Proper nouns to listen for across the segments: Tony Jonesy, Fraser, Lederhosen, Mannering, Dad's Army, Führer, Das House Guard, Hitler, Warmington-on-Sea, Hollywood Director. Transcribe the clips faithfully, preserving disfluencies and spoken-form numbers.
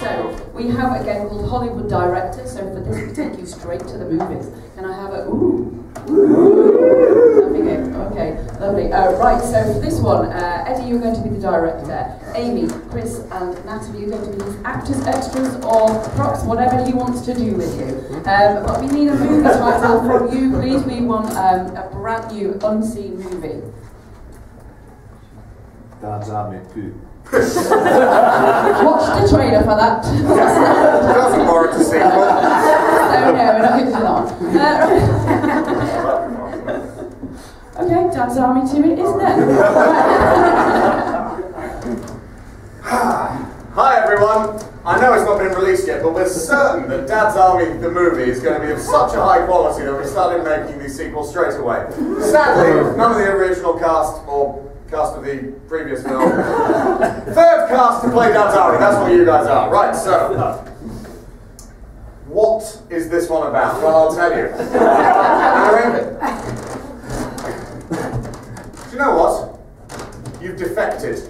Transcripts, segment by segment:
So we have a game called Hollywood Director. So for this, we take you straight to the movies. Can I have a ooh? Ooh. Loving it. Okay, lovely. Uh, right. So for this one, uh, Eddie, you're going to be the director. Amy, Chris, and Natalie, you're going to be these actors, extras, or props, whatever he wants to do with you. Um, but we need a movie title from you, please. We want um, a brand new unseen movie. Dad's Army two. Watch the trailer for that. That's more to say. Oh no, we're not going to do that. Uh, okay, Dad's Army two it is then. Hi everyone. I know it's not been released yet, but we're certain that Dad's Army, the movie, is going to be of such a high quality that we started making these sequels straight away. Sadly, none of the original cast or cast of the previous film. Third cast to play Dad's Army, that's what you guys are. Right, so, what is this one about? Well, I'll tell you. Do you know what? You've defected.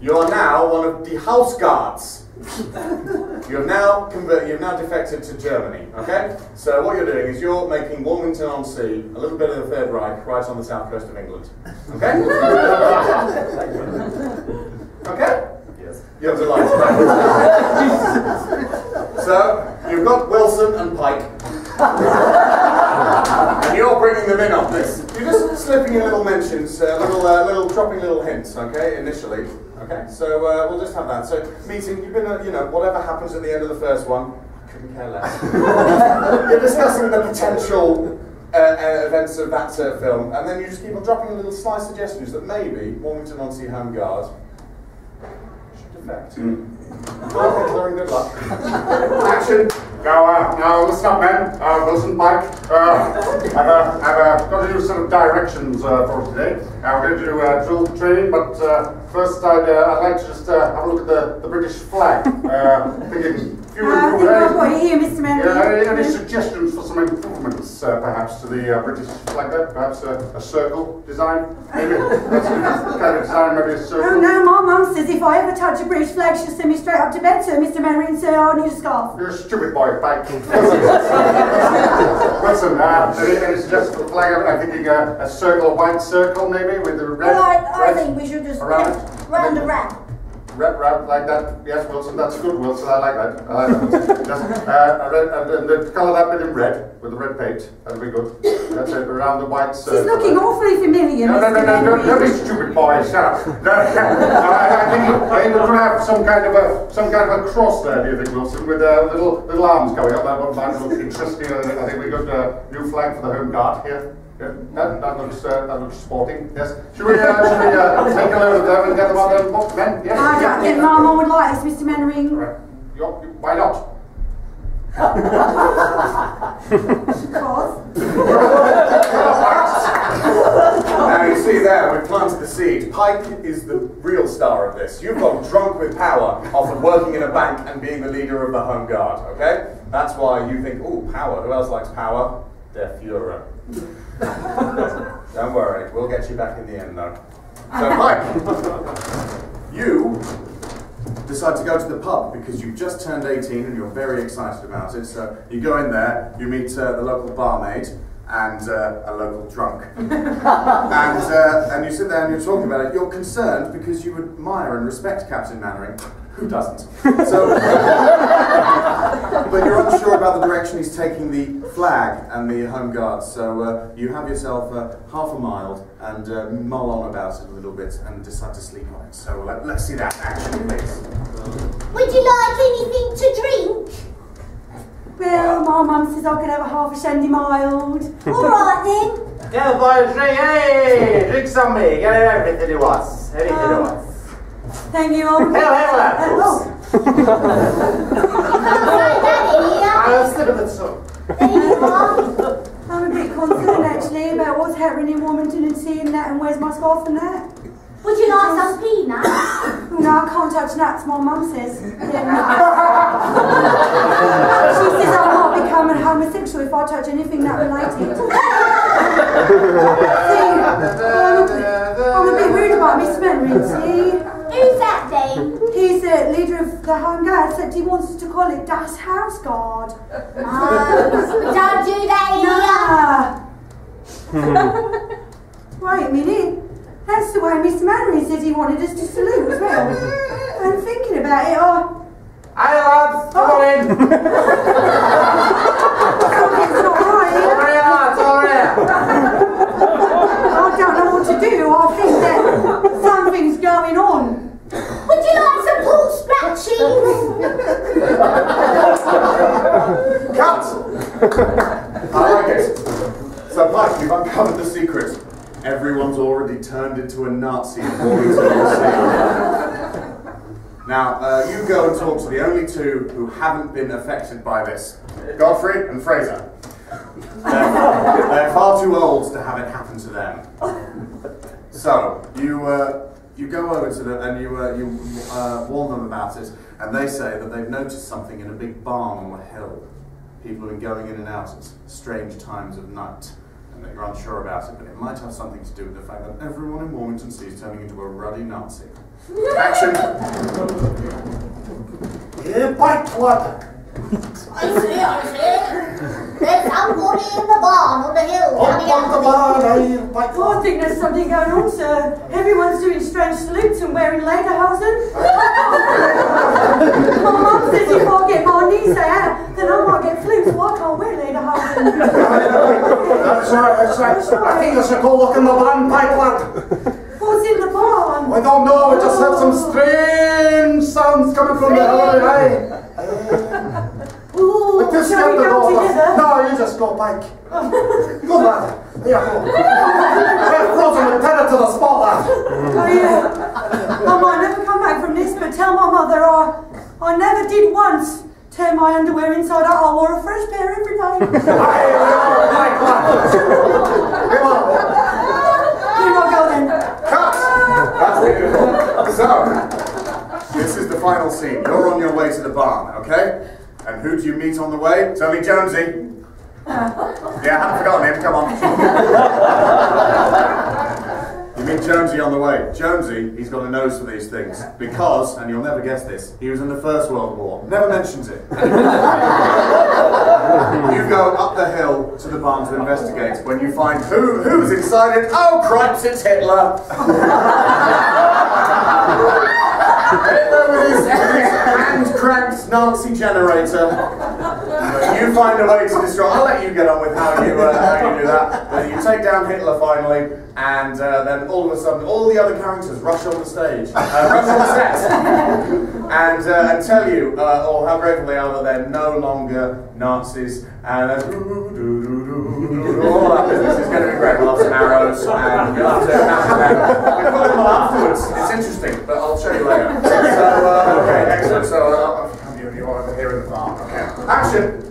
You are now one of the House Guards. You have now converted, you've now defected to Germany, okay? So what you're doing is you're making Warmington-on-Sea a little bit of the Third Reich right on the south coast of England, okay? Okay? Yes. You're delighted. So, you've got Wilson and Pike, and you're bringing them in on this. You're just slipping in little mentions, uh, little, uh, little, dropping little hints, okay, initially. Okay, so uh, we'll just have that. So, meeting, you've been, uh, you know, whatever happens at the end of the first one, I couldn't care less. You're discussing the potential uh, uh, events of that uh, film, and then you just keep on dropping little sly suggestions that maybe Warmington-on-Sea Home Guard should defect. Mm. Well, declaring good luck. Action! Now, uh, now, listen up, men. Uh, Wilson, Mike, uh, I've, uh, I've uh, got to do some directions uh, for today. Uh, we're going to do uh, drill training, but uh, first I'd, uh, I'd like to just uh, have a look at the, the British flag. Uh, thinking, if you uh, I think I've got here, Mister Manley. Uh, any suggestions for some improvements, uh, perhaps, to the uh, British flag there? Perhaps a, a circle design? Maybe that's the kind of design, maybe a circle. Oh, no, my mum says if I ever touch a British flag, she'll send me straight up to bed, sir, Mister Manley, and say, oh, I need a scarf. You're a stupid boy. Back. Listen, uh, it's just the flag. I'm thinking uh, a circle, a white circle maybe with the red. Well, I, I red think we should just round, round the wrap. Wrap, wrap like that. Yes, Wilson, that's good, Wilson. I like that. I like that. Just uh, a red, uh, colour that bit in red with the red paint. That'll be good. That's it. Around the white circle. He's looking awfully familiar. No, no, no, no, no, don't be stupid, boy. Shut up. No, I, I think. I think we're going to have some kind of a some kind of a cross there. Do you think, Wilson, with uh, little little arms going up? That one might look interesting. I think we got a new flag for the Home Guard here. Yeah, that, that looks uh, that looks sporting. Yes. Should we uh, should we uh, take a load of them and get them on the book then? Yes. I don't think Mama would like us, Mister Mannering. Right. You're, you, why not? Now you see there, we've planted the seed. Pike is the real star of this. You've got drunk with power off of working in a bank and being the leader of the Home Guard, okay? That's why you think, ooh, power. Who else likes power? Der Führer. Don't worry, we'll get you back in the end though. So Mike, you decide to go to the pub because you've just turned eighteen and you're very excited about it. So you go in there, you meet uh, the local barmaid and uh, a local drunk. and, uh, and you sit there and you're talking about it. You're concerned because you admire and respect Captain Mannering. Who doesn't? So, but you're unsure about the direction he's taking the flag and the Home Guard, so uh, you have yourself uh, half a mile and uh, mull on about it a little bit and decide to sleep on it. So let, let's see that action, please. Would you like anything to drink? Well, my mum says I could have a half a shandy mild. All right then. Yeah, boy, drink, hey, drink some me. Get everything you want. Everything um, you want. Thank you all. Hello, hello. I'll sit a bit soon. There you are. I'm a bit concerned actually about what's happening in Warmington and seeing that, and where's my scarf and that. Would you like some peanuts? No, I can't touch nuts, my mum says. Yeah, she says I might become a homosexual if I touch anything that related. I'm a bit worried about Miss Mannering, see? Who's that? that thing? He's the leader of the Home Guard, said he wants us to call it Das House Guard. No, don't do that either. Nah. Wait a minute, that's the way Miss Mallory said he wanted us to salute as well. I'm thinking about it, oh... Hey lads, come oh. on in. Something's not right here. Sorry lads, sorry. I don't know what to do, I think that something's going on. Would you like some pork splatchings? Cut! I like it. So Mike, you've uncovered the secret. Everyone's already turned into a Nazi and Warmington on the sea. Now, uh, you go and talk to the only two who haven't been affected by this. Godfrey and Fraser. They're, they're far too old to have it happen to them. So, you uh, you go over to them and you, uh, you uh, warn them about it, and they say that they've noticed something in a big barn on the hill. People have been going in and out at strange times of night. That you're unsure about it, but it might have something to do with the fact that everyone in Warmington is turning into a ruddy Nazi. Action! Here, bite blood! I see, I see. There's somebody in the barn on the hill. Up on the barn, bite blood. Oh, I think there's something going on, sir. Everyone's doing strange salutes and wearing Lederhosen. My mum says if I get my knees out, then I might get flu, so I can't wear Lederhosen. That's right, that's right. That's right. I think I should go look in the barn, pipe lad. What's in the barn? I don't know, I just heard some strange sounds coming from the hill. Hey. Ooh, but this shall we go together? No, you just go back. Go lad. Here, go. We're frozen and tethered to the spot, lad. Oh yeah. I might never come back from this, but tell my mother I, I never did once tear my underwear inside out. I wore a fresh pair every day. Come on. Here I go then. Cut! That's it. So, this is the final scene. You're on your way to the barn, okay? And who do you meet on the way? Tony Jonesy. Uh. Yeah, I haven't forgotten him, come on. You meet Jonesy on the way. Jonesy, he's got a nose for these things. Because, and you'll never guess this, he was in the First World War. Never mentions it. You go up the hill to the barn to investigate. When you find who who's inside it, oh cripes, it's Hitler! Hitler with his hand-cranked Nazi generator. You find a way to destroy. I'll let you get on with how you uh, how you do that. But you take down Hitler finally, and uh, then all of a sudden, all the other characters rush on the stage, uh, rush on the set. And, uh, and tell you uh, all how grateful they are that they're no longer Nazis, and uh, all that business is going to be great, lots of arrows, and you'll have to imagine them. We've got them all afterwards, it's interesting, but I'll show you later. So, uh, okay, excellent, so uh, you, you are over here in the farm, okay. Action!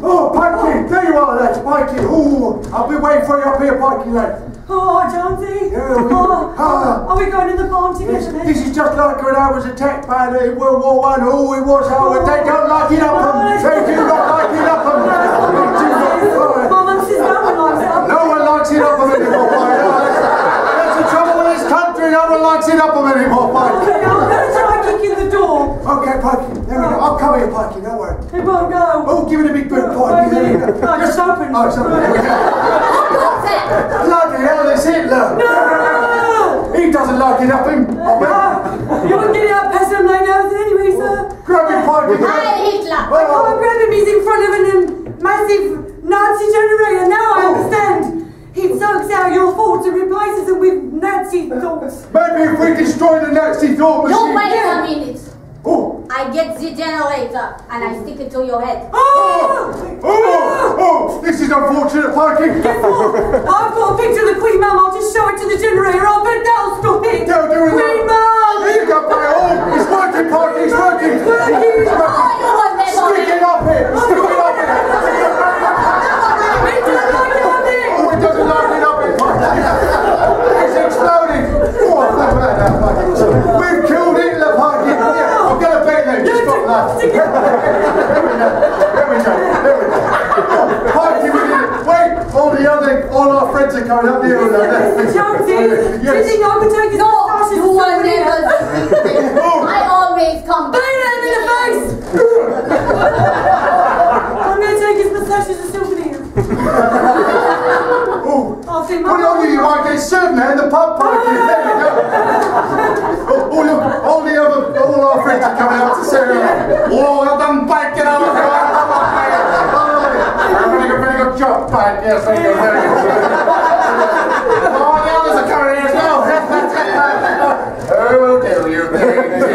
Oh, Pikey, there you are, that's Pikey, ooh, I'll be waiting for you up here, Pikey, lad. Oh, Jonesy! Yeah, oh, uh, are we going in the barn together then? This is just like when I was attacked by the World War One. Oh, it was hard. Oh, they don't like it up and no, they do not like it up and my mum says no one likes it up and no one likes it up and anymore, boy. That's the trouble with this country. No one likes it up and anymore, boy. Okay, I'm going to try kicking the door. Okay, Pikey. There we go. I'll come here, Pikey. Don't worry. It won't go. Oh, give it a big boot, Pikey. No, just open. Oh, it's open. Bloody hell, it's Hitler! No! He doesn't like it up him! Uh, you wouldn't get it up past him like that anyway, sir! Grab him, Pikey! Hey, Hitler! I can't grab him, he's in front of a massive Nazi generator, now I understand! He sucks out your thoughts and replaces them with Nazi thoughts! Maybe if we destroy the Nazi thought machine! Don't wait a minute! Oh. I get the generator and I stick it to your head. Oh! Oh! Oh! Oh. This is unfortunate, Pikey! Yes, I've got a picture of the Queen Mum, I'll just show it to the generator, I'll bet that'll stop it! Don't do it! Queen Mum! Here you go, Pikey! Oh, it's working, Pikey! It's working! It's working! It's working. Oh, you want that on it! Stick it up here! Stick it up here! It doesn't like it up here! Oh, it doesn't like it up here, Pikey! It's exploding! Oh, I'm glad about that, Pikey! We've killed Hitler, Pikey! Yeah. I'm going to bet them, just stop that. There we go, there we go, there we go. Pikey, we did it. Wait, all the other, all our friends are coming up here. Mister Jonesy, do you think I could take his off? No one ever. Whatever you want, they said, man, the pop party. There you go. Oh, oh, look, all the other, all our friends are coming out to say, "Whoa, I'm biking out of here. I'm doing a very good job, Pat. Yes, I'm doing a very good job. All the others are coming here as well. I will tell you.